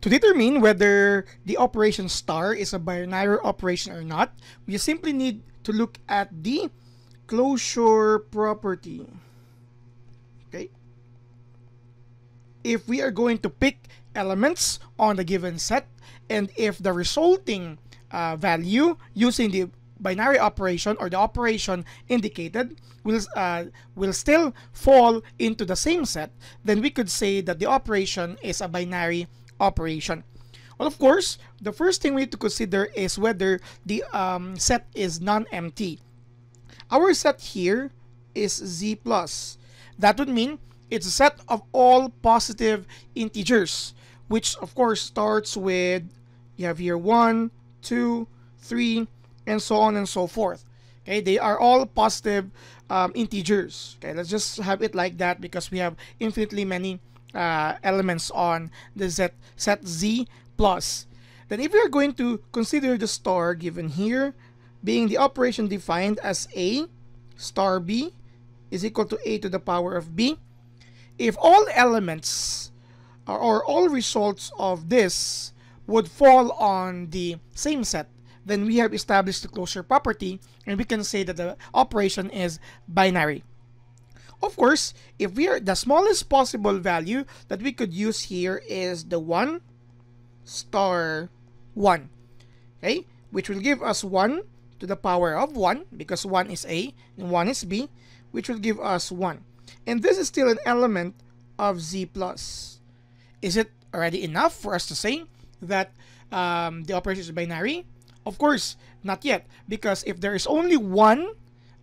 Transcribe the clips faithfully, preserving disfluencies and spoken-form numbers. To determine whether the operation star is a binary operation or not, we simply need to look at the closure property. Okay. If we are going to pick elements on the given set, and if the resulting uh, value using the binary operation or the operation indicated will uh, will still fall into the same set, then we could say that the operation is a binary operation. Well, of course, the first thing we need to consider is whether the um, set is non-empty. Our set here is z plus. That would mean it's a set of all positive integers, which of course starts with, you have here one, two, three, and so on and so forth. Okay, they are all positive um, integers. Okay, let's just have it like that because we have infinitely many uh, elements on the set, set Z plus. Then if we are going to consider the star given here being the operation defined as A star B is equal to A to the power of B, if all elements or, or all results of this would fall on the same set, then we have established the closure property and we can say that the operation is binary. Of course, if we are, the smallest possible value that we could use here is the one star one, okay, which will give us one to the power of one because one is A and one is B, which will give us one. And this is still an element of Z plus. Is it already enough for us to say that um, the operation is binary? Of course, not yet, because if there is only one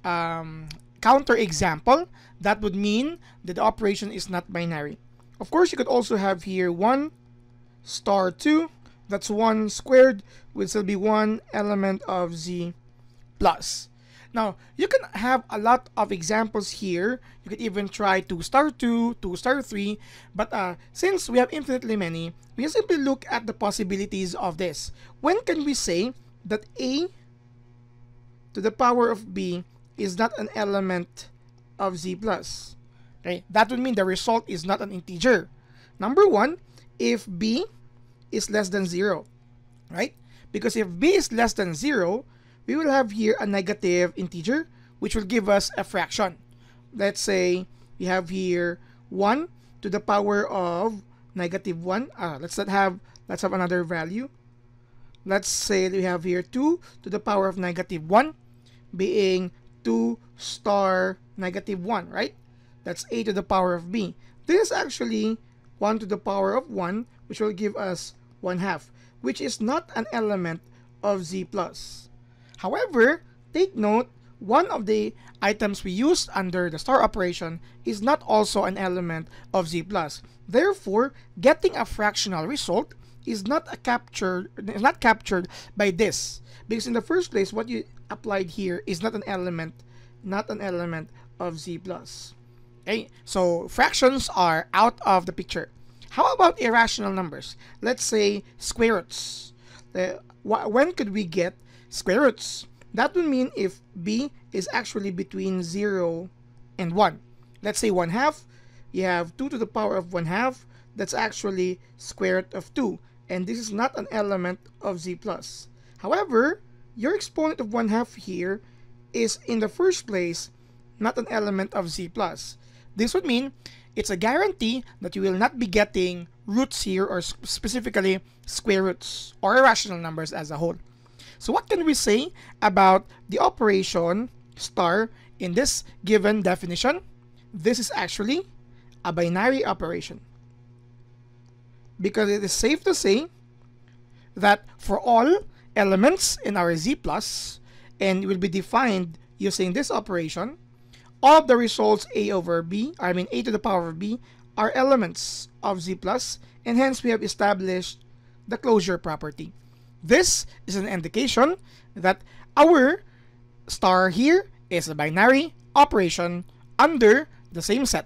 um, counterexample, that would mean that the operation is not binary. Of course, you could also have here one star two, that's one squared, which will be one element of Z plus. Now, you can have a lot of examples here. You could even try two star two, two star three. But uh, since we have infinitely many, we can simply look at the possibilities of this. When can we say that A to the power of B is not an element of Z plus? Okay, that would mean the result is not an integer. Number one, if B is less than zero, right? Because if B is less than zero, we will have here a negative integer, which will give us a fraction. Let's say we have here one to the power of negative one. Uh, let's not have, let's have another value. Let's say we have here two to the power of negative one, being two star negative one, right? That's A to the power of B. This is actually one to the power of one, which will give us one half, which is not an element of Z plus. However, take note, one of the items we used under the star operation is not also an element of Z plus. Therefore, getting a fractional result is not a captured is not captured by this, because in the first place, what you applied here is not an element, not an element of Z plus. Okay, so fractions are out of the picture. How about irrational numbers? Let's say square roots. The, wh when could we get square roots? That would mean if B is actually between zero and one. Let's say one half, you have two to the power of one half, that's actually square root of two, and this is not an element of Z plus. However, your exponent of one half here is in the first place not an element of Z plus. This would mean it's a guarantee that you will not be getting roots here, or specifically square roots or irrational numbers as a whole. So what can we say about the operation star in this given definition? This is actually a binary operation, because it is safe to say that for all elements in our Z plus, and it will be defined using this operation, all of the results A over B, I mean A to the power of B, are elements of Z plus, and hence we have established the closure property. This is an indication that our star here is a binary operation under the same set.